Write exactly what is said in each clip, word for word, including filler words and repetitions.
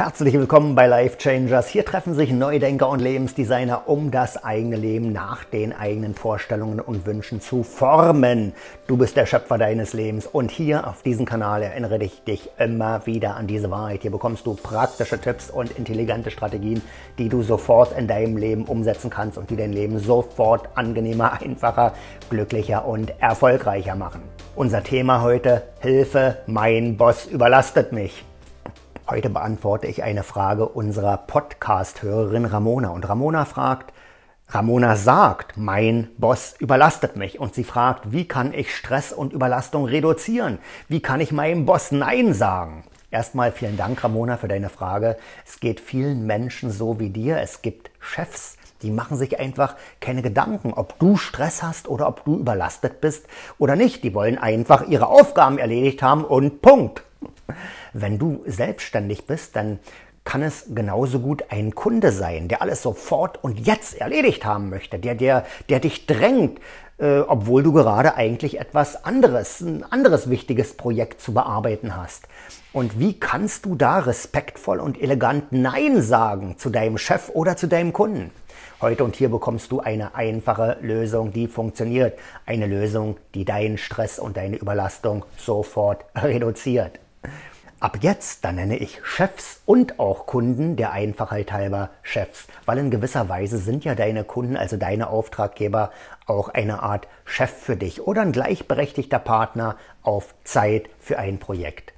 Herzlich willkommen bei Life Changers. Hier treffen sich Neudenker und Lebensdesigner, um das eigene Leben nach den eigenen Vorstellungen und Wünschen zu formen. Du bist der Schöpfer deines Lebens und hier auf diesem Kanal erinnere ich dich immer wieder an diese Wahrheit. Hier bekommst du praktische Tipps und intelligente Strategien, die du sofort in deinem Leben umsetzen kannst und die dein Leben sofort angenehmer, einfacher, glücklicher und erfolgreicher machen. Unser Thema heute: Hilfe, mein Boss überlastet mich. Heute beantworte ich eine Frage unserer Podcast-Hörerin Ramona. Und Ramona fragt, Ramona sagt, mein Boss überlastet mich. Und sie fragt, wie kann ich Stress und Überlastung reduzieren? Wie kann ich meinem Boss Nein sagen? Erstmal vielen Dank, Ramona, für deine Frage. Es geht vielen Menschen so wie dir. Es gibt Chefs, die machen sich einfach keine Gedanken, ob du Stress hast oder ob du überlastet bist oder nicht. Die wollen einfach ihre Aufgaben erledigt haben und Punkt. Wenn du selbstständig bist, dann kann es genauso gut ein Kunde sein, der alles sofort und jetzt erledigt haben möchte, der, der, der dich drängt, äh, obwohl du gerade eigentlich etwas anderes, ein anderes wichtiges Projekt zu bearbeiten hast. Und wie kannst du da respektvoll und elegant Nein sagen zu deinem Chef oder zu deinem Kunden? Heute und hier bekommst du eine einfache Lösung, die funktioniert. Eine Lösung, die deinen Stress und deine Überlastung sofort reduziert. Ab jetzt, dann nenne ich Chefs und auch Kunden der Einfachheit halber Chefs, weil in gewisser Weise sind ja deine Kunden, also deine Auftraggeber, auch eine Art Chef für dich oder ein gleichberechtigter Partner auf Zeit für ein Projekt.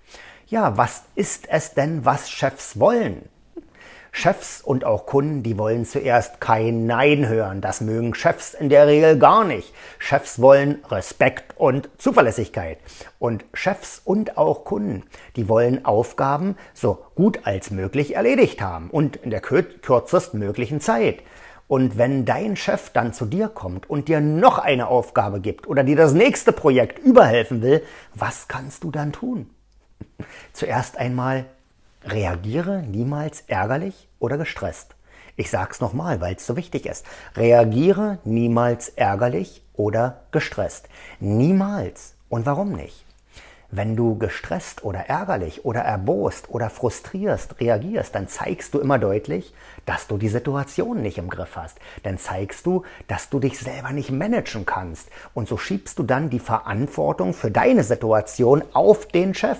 Ja, was ist es denn, was Chefs wollen? Chefs und auch Kunden, die wollen zuerst kein Nein hören. Das mögen Chefs in der Regel gar nicht. Chefs wollen Respekt und Zuverlässigkeit. Und Chefs und auch Kunden, die wollen Aufgaben so gut als möglich erledigt haben und in der kürzestmöglichen Zeit. Und wenn dein Chef dann zu dir kommt und dir noch eine Aufgabe gibt oder dir das nächste Projekt überhelfen will, was kannst du dann tun? Zuerst einmal reagiere niemals ärgerlich oder gestresst. Ich sag's nochmal, weil es so wichtig ist. Reagiere niemals ärgerlich oder gestresst. Niemals. Und warum nicht? Wenn du gestresst oder ärgerlich oder erbost oder frustrierst reagierst, dann zeigst du immer deutlich, dass du die Situation nicht im Griff hast. Dann zeigst du, dass du dich selber nicht managen kannst. Und so schiebst du dann die Verantwortung für deine Situation auf den Chef.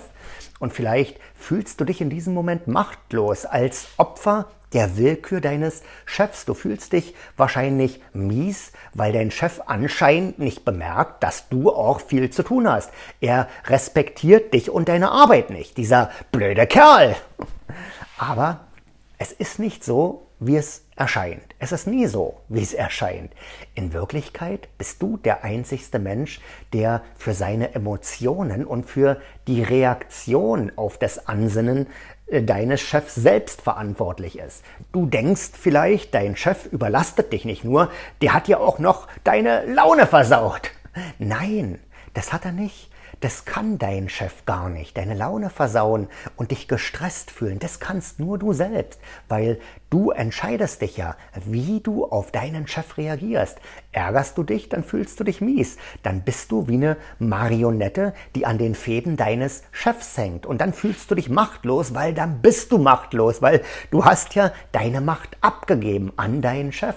Und vielleicht fühlst du dich in diesem Moment machtlos als Opfer der Willkür deines Chefs. Du fühlst dich wahrscheinlich mies, weil dein Chef anscheinend nicht bemerkt, dass du auch viel zu tun hast. Er respektiert dich und deine Arbeit nicht, dieser blöde Kerl. Aber es ist nicht so, wie es erscheint. Es ist nie so, wie es erscheint. In Wirklichkeit bist du der einzigste Mensch, der für seine Emotionen und für die Reaktion auf das Ansinnen deines Chefs selbst verantwortlich ist. Du denkst vielleicht, dein Chef überlastet dich nicht nur, der hat ja auch noch deine Laune versaut. Nein, das hat er nicht. Das kann dein Chef gar nicht. Deine Laune versauen und dich gestresst fühlen, das kannst nur du selbst, weil du entscheidest dich ja, wie du auf deinen Chef reagierst. Ärgerst du dich, dann fühlst du dich mies. Dann bist du wie eine Marionette, die an den Fäden deines Chefs hängt. Und dann fühlst du dich machtlos, weil dann bist du machtlos, weil du hast ja deine Macht abgegeben an deinen Chef.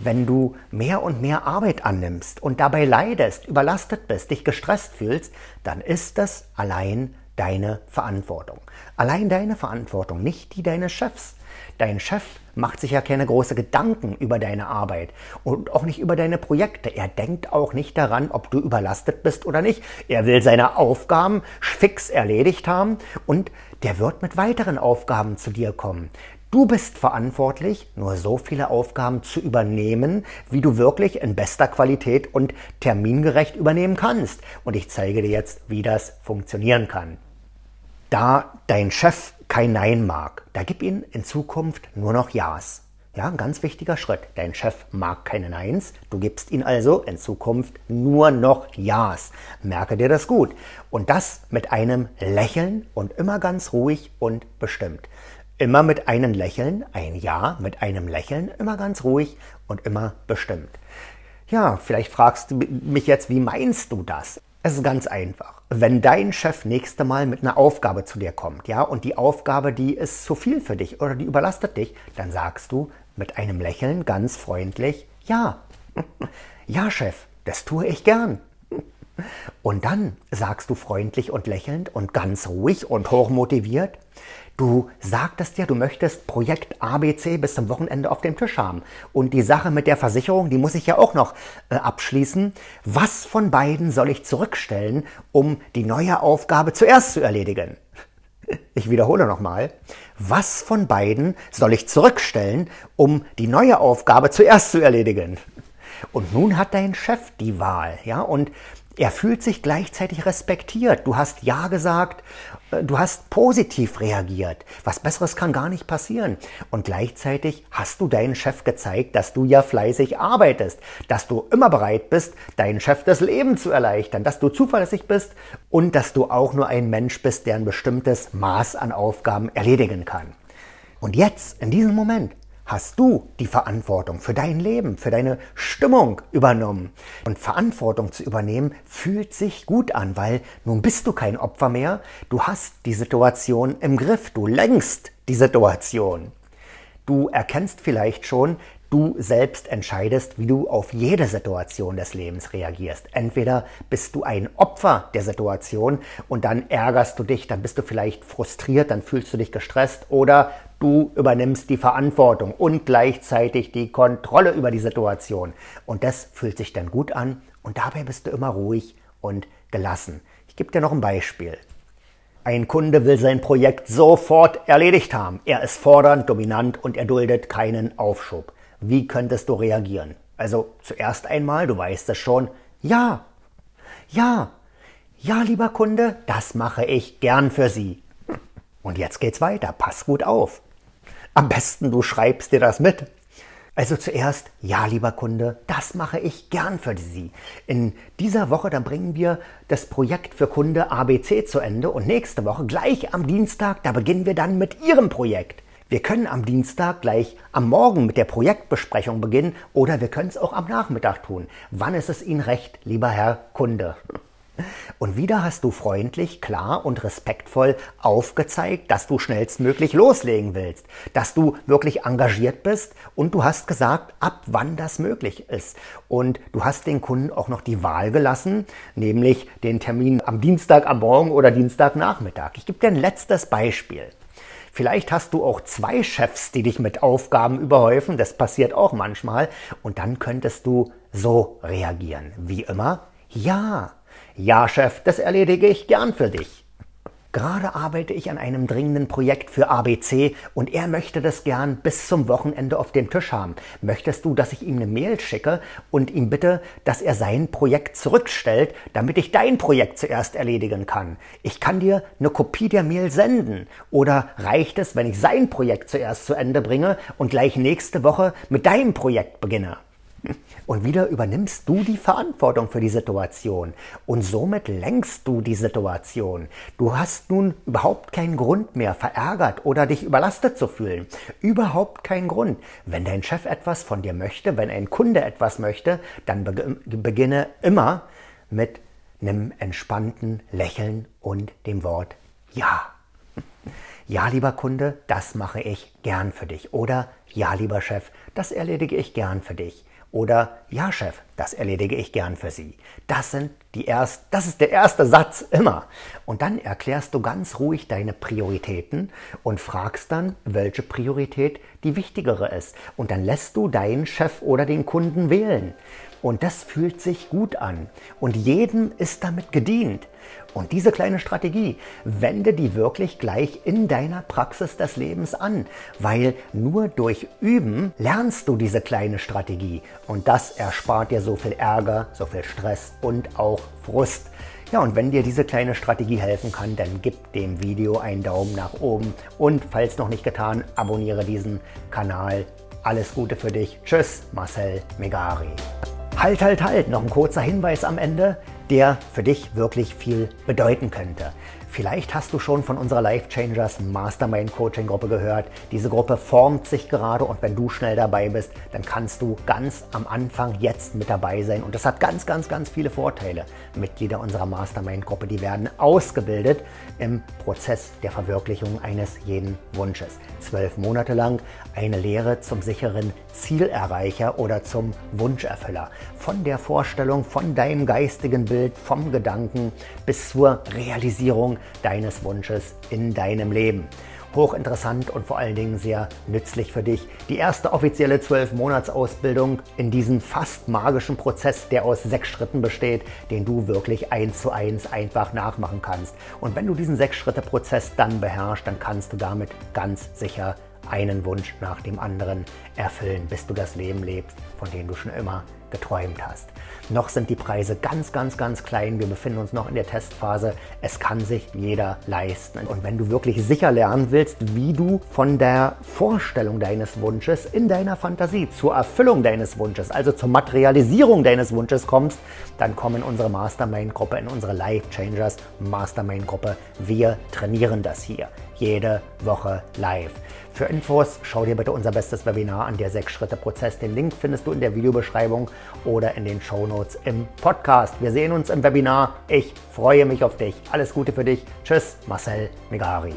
Wenn du mehr und mehr Arbeit annimmst und dabei leidest, überlastet bist, dich gestresst fühlst, dann ist das allein deine Verantwortung. Allein deine Verantwortung, nicht die deines Chefs. Dein Chef macht sich ja keine großen Gedanken über deine Arbeit und auch nicht über deine Projekte. Er denkt auch nicht daran, ob du überlastet bist oder nicht. Er will seine Aufgaben fix erledigt haben und der wird mit weiteren Aufgaben zu dir kommen. Du bist verantwortlich, nur so viele Aufgaben zu übernehmen, wie du wirklich in bester Qualität und termingerecht übernehmen kannst. Und ich zeige dir jetzt, wie das funktionieren kann. Da dein Chef kein Nein mag, da gib ihm in Zukunft nur noch Ja's. Ja, ein ganz wichtiger Schritt. Dein Chef mag keine Neins, du gibst ihn also in Zukunft nur noch Ja's. Merke dir das gut. Und das mit einem Lächeln und immer ganz ruhig und bestimmt. Immer mit einem Lächeln, ein Ja, mit einem Lächeln, immer ganz ruhig und immer bestimmt. Ja, vielleicht fragst du mich jetzt, wie meinst du das? Es ist ganz einfach. Wenn dein Chef nächstes Mal mit einer Aufgabe zu dir kommt, ja, und die Aufgabe, die ist zu viel für dich oder die überlastet dich, dann sagst du mit einem Lächeln ganz freundlich, ja, ja Chef, das tue ich gern. Und dann sagst du freundlich und lächelnd und ganz ruhig und hochmotiviert, du sagtest ja, du möchtest Projekt A B C bis zum Wochenende auf dem Tisch haben. Und die Sache mit der Versicherung, die muss ich ja auch noch äh, abschließen. Was von beiden soll ich zurückstellen, um die neue Aufgabe zuerst zu erledigen? Ich wiederhole nochmal. Was von beiden soll ich zurückstellen, um die neue Aufgabe zuerst zu erledigen? Und nun hat dein Chef die Wahl, ja, und er fühlt sich gleichzeitig respektiert. Du hast Ja gesagt, du hast positiv reagiert. Was Besseres kann gar nicht passieren. Und gleichzeitig hast du deinen Chef gezeigt, dass du ja fleißig arbeitest, dass du immer bereit bist, deinen Chef das Leben zu erleichtern, dass du zuverlässig bist und dass du auch nur ein Mensch bist, der ein bestimmtes Maß an Aufgaben erledigen kann. Und jetzt, in diesem Moment, hast du die Verantwortung für dein Leben, für deine Stimmung übernommen. Und Verantwortung zu übernehmen, fühlt sich gut an, weil nun bist du kein Opfer mehr. Du hast die Situation im Griff, du lenkst die Situation. Du erkennst vielleicht schon, du selbst entscheidest, wie du auf jede Situation des Lebens reagierst. Entweder bist du ein Opfer der Situation und dann ärgerst du dich, dann bist du vielleicht frustriert, dann fühlst du dich gestresst, oder du übernimmst die Verantwortung und gleichzeitig die Kontrolle über die Situation. Und das fühlt sich dann gut an und dabei bist du immer ruhig und gelassen. Ich gebe dir noch ein Beispiel. Ein Kunde will sein Projekt sofort erledigt haben. Er ist fordernd, dominant und er duldet keinen Aufschub. Wie könntest du reagieren? Also zuerst einmal, du weißt es schon, ja, ja, ja, lieber Kunde, das mache ich gern für Sie. Und jetzt geht's weiter, pass gut auf. Am besten du schreibst dir das mit. Also zuerst, ja, lieber Kunde, das mache ich gern für Sie. In dieser Woche, dann bringen wir das Projekt für Kunde A B C zu Ende und nächste Woche, gleich am Dienstag, da beginnen wir dann mit Ihrem Projekt. Wir können am Dienstag gleich am Morgen mit der Projektbesprechung beginnen oder wir können es auch am Nachmittag tun. Wann ist es Ihnen recht, lieber Herr Kunde? Und wieder hast du freundlich, klar und respektvoll aufgezeigt, dass du schnellstmöglich loslegen willst, dass du wirklich engagiert bist und du hast gesagt, ab wann das möglich ist. Und du hast den Kunden auch noch die Wahl gelassen, nämlich den Termin am Dienstag am Morgen oder Dienstagnachmittag. Ich gebe dir ein letztes Beispiel. Vielleicht hast du auch zwei Chefs, die dich mit Aufgaben überhäufen, das passiert auch manchmal, und dann könntest du so reagieren, wie immer, ja. Ja, Chef, das erledige ich gern für dich. Gerade arbeite ich an einem dringenden Projekt für A B C und er möchte das gern bis zum Wochenende auf dem Tisch haben. Möchtest du, dass ich ihm eine Mail schicke und ihm bitte, dass er sein Projekt zurückstellt, damit ich dein Projekt zuerst erledigen kann? Ich kann dir eine Kopie der Mail senden. Oder reicht es, wenn ich sein Projekt zuerst zu Ende bringe und gleich nächste Woche mit deinem Projekt beginne? Und wieder übernimmst du die Verantwortung für die Situation und somit lenkst du die Situation. Du hast nun überhaupt keinen Grund mehr, verärgert oder dich überlastet zu fühlen. Überhaupt keinen Grund. Wenn dein Chef etwas von dir möchte, wenn ein Kunde etwas möchte, dann be- beginne immer mit einem entspannten Lächeln und dem Wort Ja. Ja, lieber Kunde, das mache ich gern für dich. Oder ja, lieber Chef, das erledige ich gern für dich. Oder, ja Chef, das erledige ich gern für Sie. Das sind die erst, das ist der erste Satz immer. Und dann erklärst du ganz ruhig deine Prioritäten und fragst dann, welche Priorität die wichtigere ist. Und dann lässt du deinen Chef oder den Kunden wählen. Und das fühlt sich gut an. Und jedem ist damit gedient. Und diese kleine Strategie, wende die wirklich gleich in deiner Praxis des Lebens an, weil nur durch Üben lernst du diese kleine Strategie und das erspart dir so viel Ärger, so viel Stress und auch Frust. Ja, und wenn dir diese kleine Strategie helfen kann, dann gib dem Video einen Daumen nach oben und falls noch nicht getan, abonniere diesen Kanal. Alles Gute für dich. Tschüss, Marcel Meghari. Halt, halt, halt, noch ein kurzer Hinweis am Ende, der für dich wirklich viel bedeuten könnte. Vielleicht hast du schon von unserer Life Changers Mastermind Coaching Gruppe gehört. Diese Gruppe formt sich gerade und wenn du schnell dabei bist, dann kannst du ganz am Anfang jetzt mit dabei sein. Und das hat ganz, ganz, ganz viele Vorteile. Mitglieder unserer Mastermind Gruppe, die werden ausgebildet im Prozess der Verwirklichung eines jeden Wunsches. Zwölf Monate lang eine Lehre zum sicheren Zielerreicher oder zum Wunscherfüller. Von der Vorstellung, von deinem geistigen Bild, vom Gedanken bis zur Realisierung deines Wunsches in deinem Leben. Hochinteressant und vor allen Dingen sehr nützlich für dich. Die erste offizielle zwölf Monats Ausbildung in diesem fast magischen Prozess, der aus sechs Schritten besteht, den du wirklich eins zu eins einfach nachmachen kannst. Und wenn du diesen sechs Schritte Prozess dann beherrschst, dann kannst du damit ganz sicher einen Wunsch nach dem anderen erfüllen, bis du das Leben lebst, von dem du schon immer geträumt hast. Noch sind die Preise ganz, ganz, ganz klein. Wir befinden uns noch in der Testphase. Es kann sich jeder leisten. Und wenn du wirklich sicher lernen willst, wie du von der Vorstellung deines Wunsches in deiner Fantasie zur Erfüllung deines Wunsches, also zur Materialisierung deines Wunsches kommst, dann komm in unsere Mastermind-Gruppe, in unsere Life Changers Mastermind-Gruppe. Wir trainieren das hier. Jede Woche live. Für Infos schau dir bitte unser bestes Webinar an, der sechs Schritte Prozess. Den Link findest du in der Videobeschreibung oder in den Shownotes im Podcast. Wir sehen uns im Webinar. Ich freue mich auf dich. Alles Gute für dich. Tschüss, Marcel Meghari.